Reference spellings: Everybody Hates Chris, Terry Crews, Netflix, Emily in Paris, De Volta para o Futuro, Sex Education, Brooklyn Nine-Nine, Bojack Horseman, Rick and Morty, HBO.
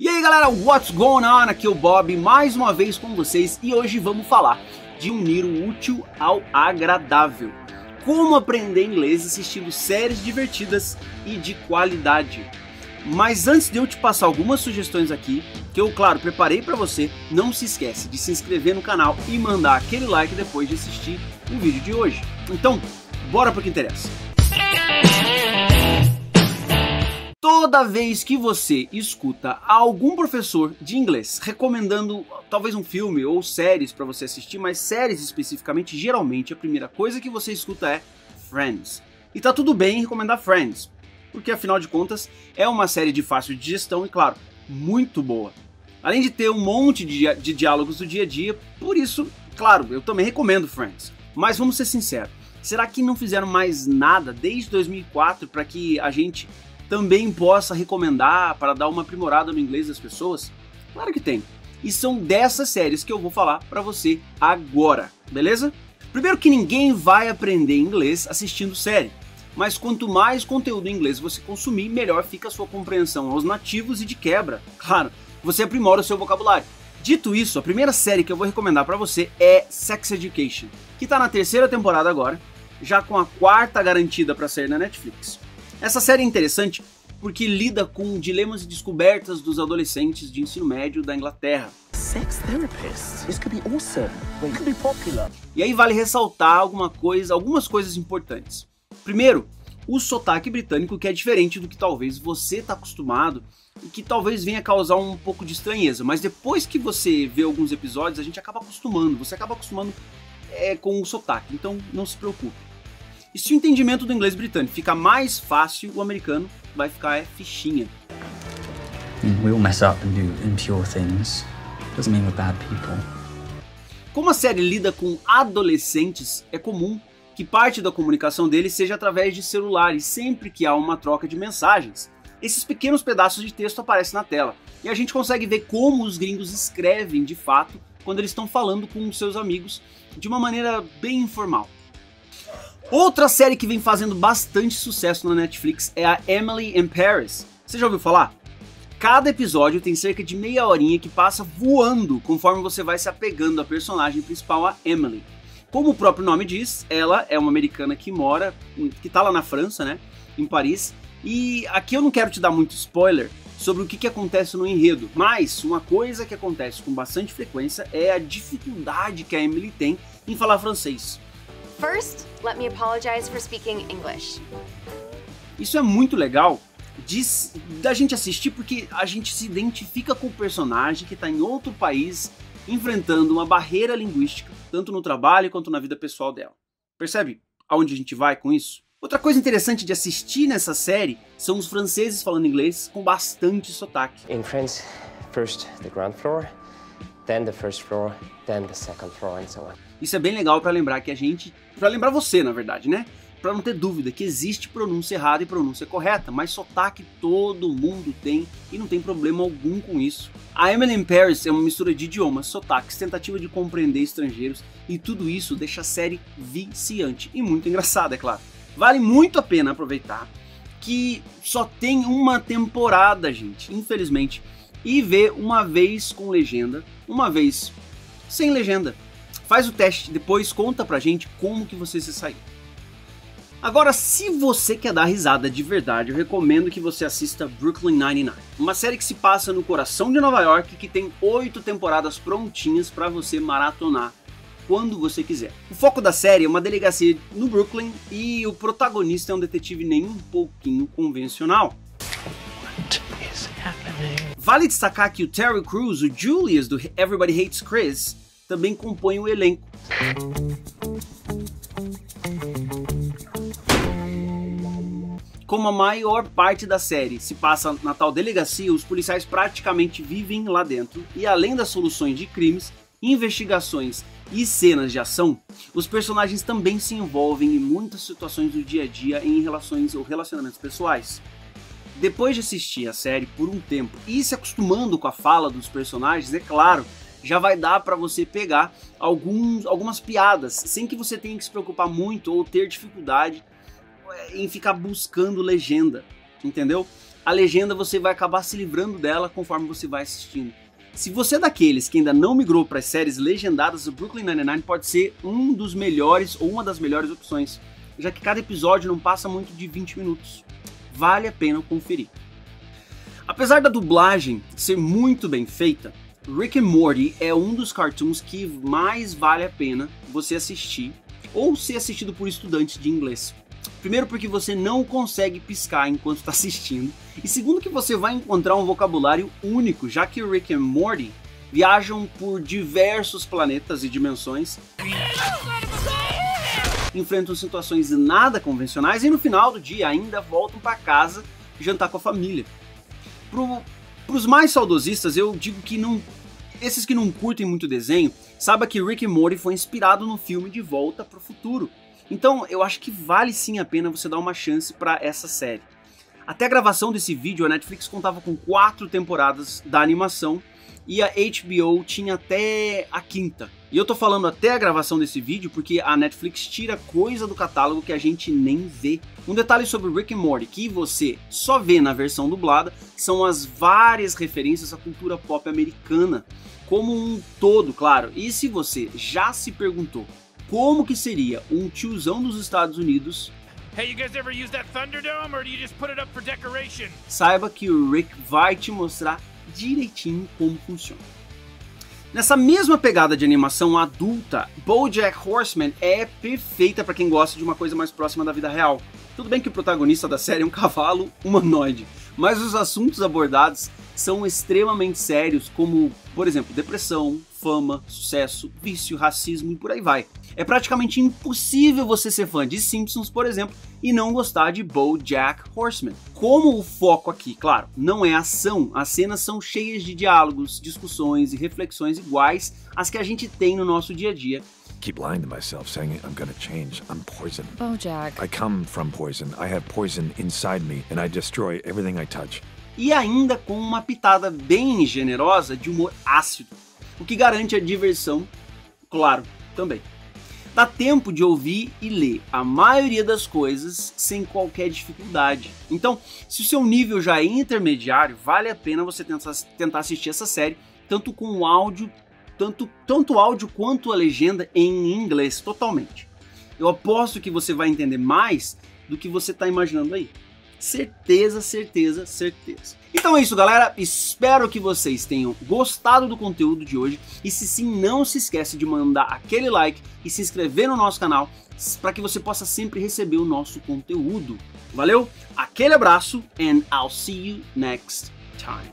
E aí galera, what's going on? Aqui é o Bob, mais uma vez com vocês, e hoje vamos falar de unir o útil ao agradável. Como aprender inglês assistindo séries divertidas e de qualidade. Mas antes de eu te passar algumas sugestões aqui, que eu, claro, preparei pra você, não se esquece de se inscrever no canal e mandar aquele like depois de assistir o vídeo de hoje. Então, bora pro que interessa. Toda vez que você escuta algum professor de inglês recomendando talvez um filme ou séries para você assistir, mas séries especificamente, geralmente a primeira coisa que você escuta é Friends. E tá tudo bem recomendar Friends, porque afinal de contas é uma série de fácil digestão e, claro, muito boa. Além de ter um monte de diálogos do dia a dia, por isso, claro, eu também recomendo Friends. Mas vamos ser sinceros, será que não fizeram mais nada desde 2004 para que a gente também possa recomendar para dar uma aprimorada no inglês das pessoas? Claro que tem. E são dessas séries que eu vou falar para você agora, beleza? Primeiro que ninguém vai aprender inglês assistindo série, mas quanto mais conteúdo em inglês você consumir, melhor fica a sua compreensão aos nativos e, de quebra, claro, você aprimora o seu vocabulário. Dito isso, a primeira série que eu vou recomendar para você é Sex Education, que está na terceira temporada agora, já com a quarta garantida para sair na Netflix. Essa série é interessante porque lida com dilemas e descobertas dos adolescentes de ensino médio da Inglaterra. Sex therapists. This could be awesome. It could be popular. E aí vale ressaltar algumas coisas importantes. Primeiro, o sotaque britânico, que é diferente do que talvez você está acostumado e que talvez venha causar um pouco de estranheza, mas depois que você vê alguns episódios, a gente acaba acostumando, com o sotaque, então não se preocupe. E se o entendimento do inglês britânico ficar mais fácil, o americano vai ficar fichinha. Como a série lida com adolescentes, é comum que parte da comunicação deles seja através de celular, e sempre que há uma troca de mensagens, esses pequenos pedaços de texto aparecem na tela, e a gente consegue ver como os gringos escrevem de fato quando eles estão falando com seus amigos de uma maneira bem informal. Outra série que vem fazendo bastante sucesso na Netflix é a Emily in Paris. Você já ouviu falar? Cada episódio tem cerca de meia horinha que passa voando conforme você vai se apegando à personagem principal, a Emily. Como o próprio nome diz, ela é uma americana que tá lá na França, né, em Paris. E aqui eu não quero te dar muito spoiler sobre o que acontece no enredo, mas uma coisa que acontece com bastante frequência é a dificuldade que a Emily tem em falar francês. First, let me apologize for speaking English. Isso é muito legal da gente assistir, porque a gente se identifica com o personagem que está em outro país enfrentando uma barreira linguística, tanto no trabalho quanto na vida pessoal dela. Percebe aonde a gente vai com isso? Outra coisa interessante de assistir nessa série são os franceses falando inglês com bastante sotaque. In France, first the ground floor, then the first floor, then the second floor, and so on. Isso é bem legal para lembrar você, na verdade, né? Para não ter dúvida que existe pronúncia errada e pronúncia correta, mas sotaque todo mundo tem e não tem problema algum com isso. A Emily in Paris é uma mistura de idiomas, sotaques, tentativa de compreender estrangeiros, e tudo isso deixa a série viciante e muito engraçada, é claro. Vale muito a pena aproveitar que só tem uma temporada, gente, infelizmente, e ver uma vez com legenda, uma vez sem legenda. Faz o teste, depois conta pra gente como que você se saiu. Agora, se você quer dar risada de verdade, eu recomendo que você assista Brooklyn Nine-Nine, uma série que se passa no coração de Nova York, que tem 8 temporadas prontinhas pra você maratonar quando você quiser. O foco da série é uma delegacia no Brooklyn, e o protagonista é um detetive nem um pouquinho convencional. Vale destacar que o Terry Crews, o Julius do Everybody Hates Chris, também compõe o elenco. Como a maior parte da série se passa na tal delegacia, os policiais praticamente vivem lá dentro, e além das soluções de crimes, investigações e cenas de ação, os personagens também se envolvem em muitas situações do dia a dia em relações ou relacionamentos pessoais. Depois de assistir a série por um tempo e se acostumando com a fala dos personagens, é claro, já vai dar para você pegar algumas piadas, sem que você tenha que se preocupar muito ou ter dificuldade em ficar buscando legenda, entendeu? a legenda você vai acabar se livrando dela conforme você vai assistindo. Se você é daqueles que ainda não migrou para as séries legendadas, o Brooklyn Nine-Nine pode ser um dos melhores ou uma das melhores opções, já que cada episódio não passa muito de 20 minutos. Vale a pena conferir. Apesar da dublagem ser muito bem feita, Rick and Morty é um dos cartoons que mais vale a pena você assistir ou ser assistido por estudantes de inglês. Primeiro, porque você não consegue piscar enquanto está assistindo, e segundo que você vai encontrar um vocabulário único, já que Rick and Morty viajam por diversos planetas e dimensões, enfrentam situações nada convencionais e no final do dia ainda voltam para casa jantar com a família. Para os mais saudosistas, eu digo que esses que não curtem muito desenho, saiba que Rick and Morty foi inspirado no filme De Volta para o Futuro. Então, eu acho que vale sim a pena você dar uma chance para essa série. Até a gravação desse vídeo, a Netflix contava com 4 temporadas da animação e a HBO tinha até a 5ª. E eu tô falando até a gravação desse vídeo porque a Netflix tira coisa do catálogo que a gente nem vê. Um detalhe sobre Rick and Morty que você só vê na versão dublada são as várias referências à cultura pop americana, como um todo, claro. E se você já se perguntou como que seria um tiozão dos Estados Unidos, hey, you guys ever use that Thunderdome or do you just put it up for decoration? Saiba que o Rick vai te mostrar direitinho como funciona. Nessa mesma pegada de animação adulta, Bojack Horseman é perfeita para quem gosta de uma coisa mais próxima da vida real. Tudo bem que o protagonista da série é um cavalo humanoide, mas os assuntos abordados são extremamente sérios, como, por exemplo, depressão, fama, sucesso, vício, racismo e por aí vai. É praticamente impossível você ser fã de Simpsons, por exemplo, e não gostar de BoJack Horseman. Como o foco aqui, claro, não é ação, as cenas são cheias de diálogos, discussões e reflexões iguais às que a gente tem no nosso dia a dia. Keep lying to myself, saying I'm gonna change. I'm poison. BoJack. I come from poison. I have poison inside me, and I destroy everything I touch. E ainda com uma pitada bem generosa de humor ácido, o que garante a diversão, claro, também. Dá tempo de ouvir e ler a maioria das coisas sem qualquer dificuldade. Então, se o seu nível já é intermediário, vale a pena você tentar assistir essa série, tanto com o áudio, tanto áudio quanto a legenda em inglês, totalmente. Eu aposto que você vai entender mais do que você está imaginando aí. Certeza, certeza, certeza. Então é isso, galera. Espero que vocês tenham gostado do conteúdo de hoje. E se sim, não se esquece de mandar aquele like e se inscrever no nosso canal para que você possa sempre receber o nosso conteúdo. Valeu? Aquele abraço and I'll see you next time.